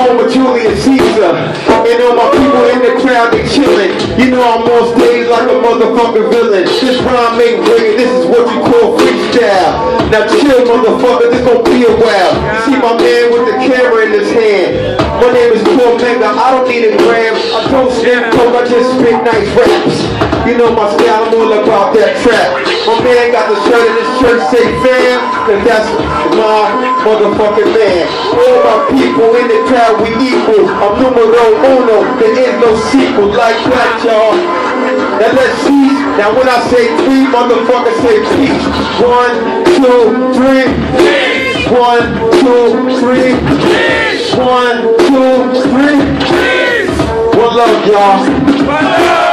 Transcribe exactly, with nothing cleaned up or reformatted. home with Julius Caesar. And all my people in the crowd, they chillin'. You know I'm on stage like a motherfucking villain. This prime ain't rigging, this is what you call freestyle. Now chill, motherfucker, this gon' be a while. You see my man with the camera in his hand. My name is Cormega, I don't need a gram. I don't stamp coke, I just spit nice raps. You know my style, I'm all about that trap. My man got the shirt in his church, say fam, cause that's my motherfucking man. All my people in the crowd, we equal. I'm numero uno, there is no sequel like that, y'all. Now let's see, now when I say three, motherfuckers say peace. One, two, three, peace. One, two, three, peace. One, two, three, peace. One love, y'all.